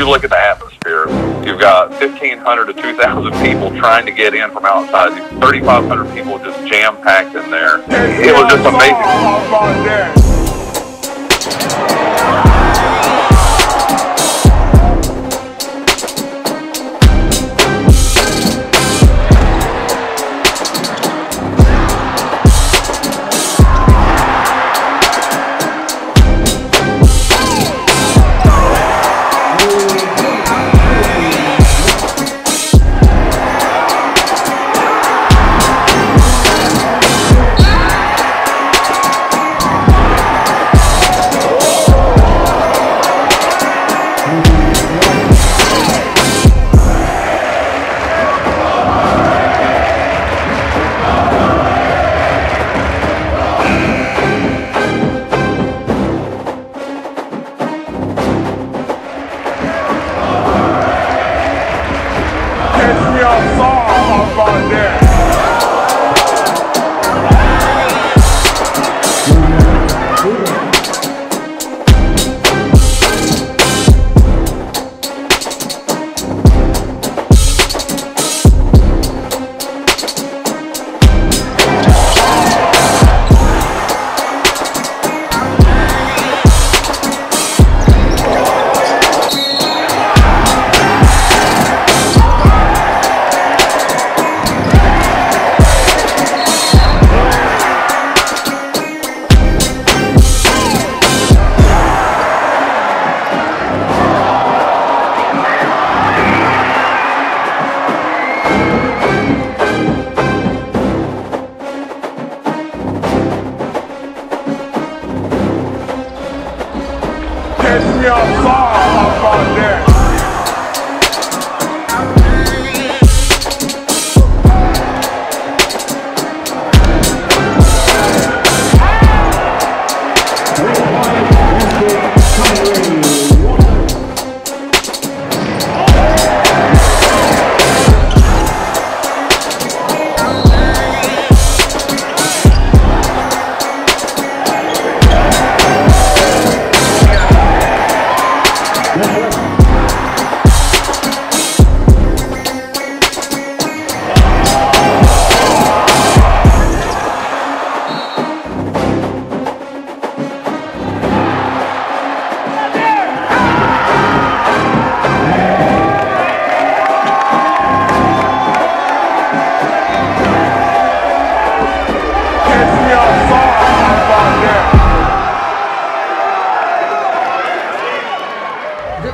you look at the atmosphere, you've got 1,500 to 2,000 people trying to get in from outside. 3,500 people just jam-packed in there. It was just amazing.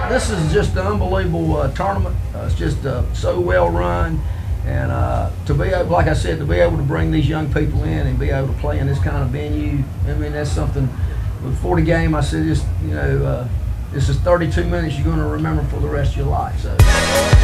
This is just an unbelievable tournament. It's just so well run, and to be able, like I said, to be able to bring these young people in and be able to play in this kind of venue, I mean, that's something. Before the game, I said, just, you know, this is 32 minutes you're going to remember for the rest of your life. So.